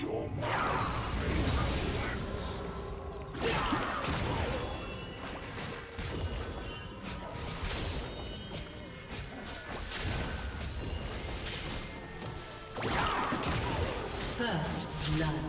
your mind. First blood.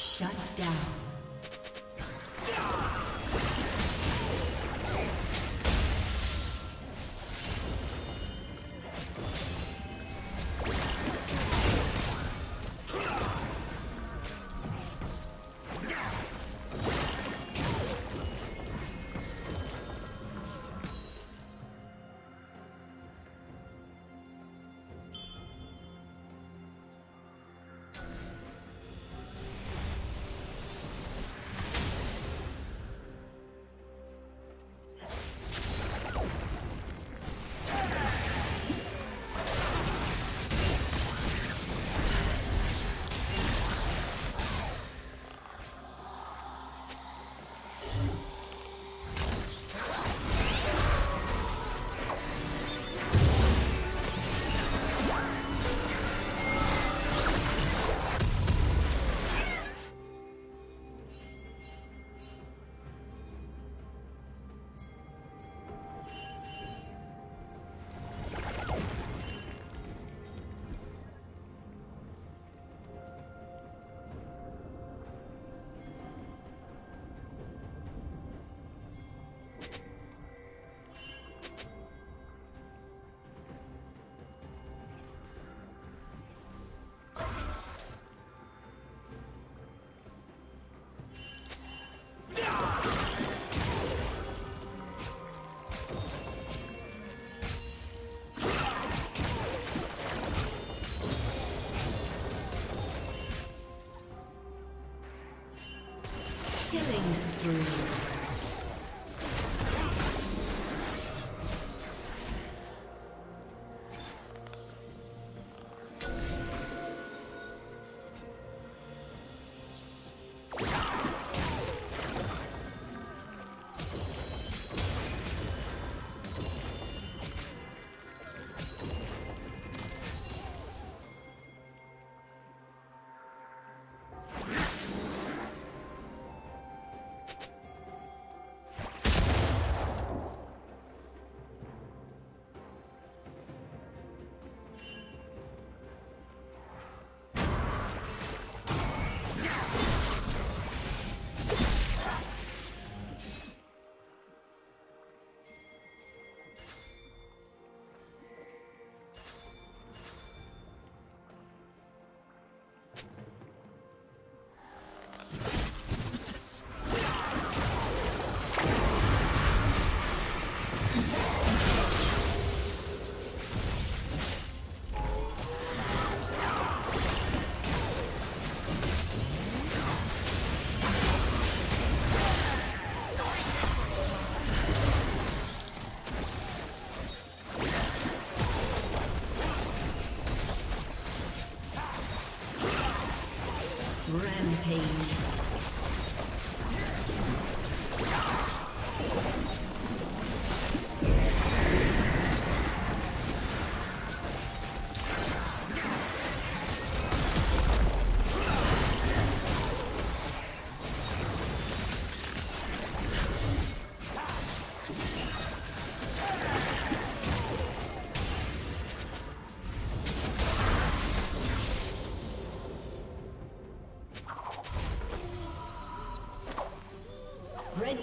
Shut down. Killing spree. Red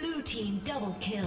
Blue team double kill.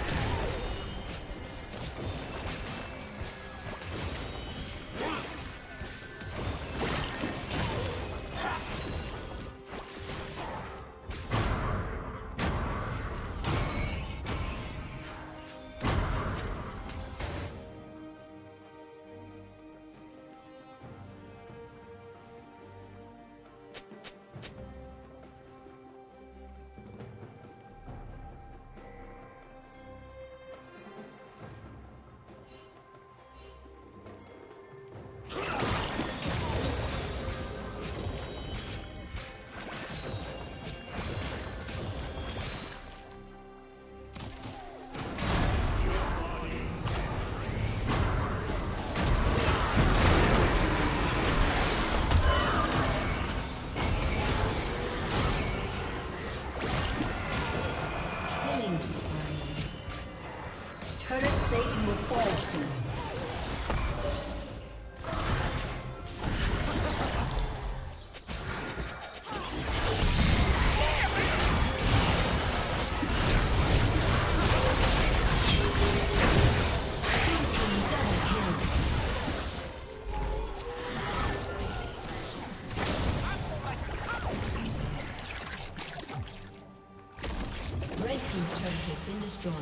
has been destroyed.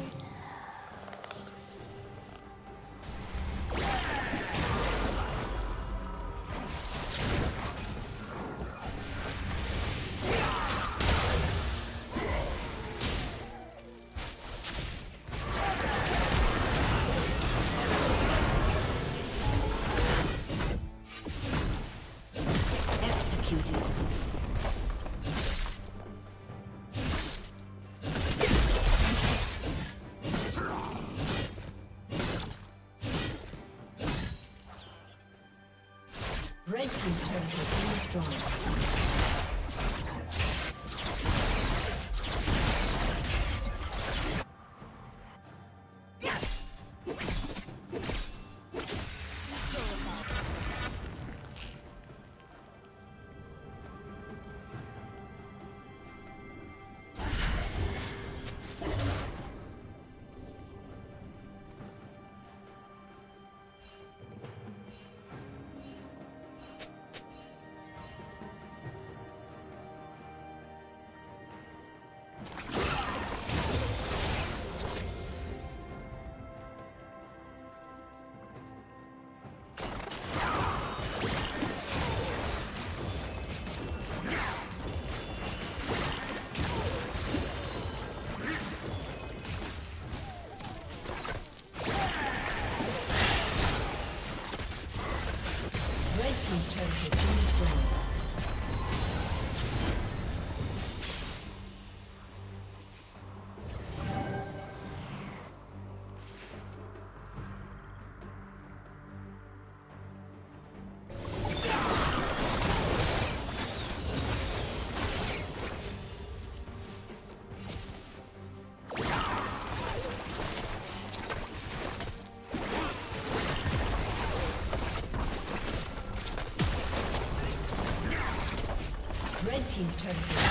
Team's turn to destroy.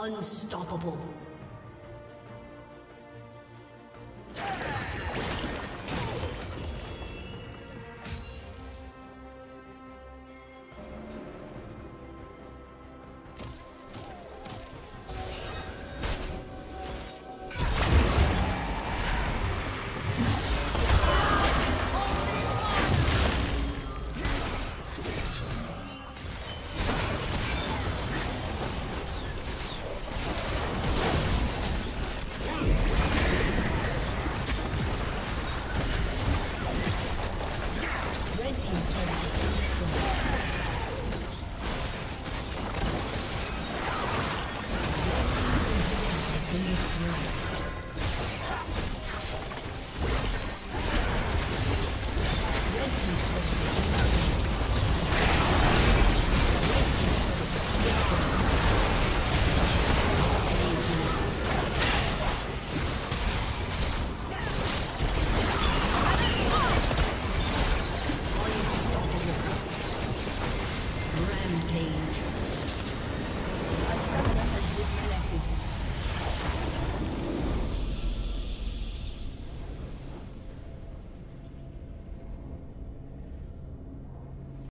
Unstoppable. Be free.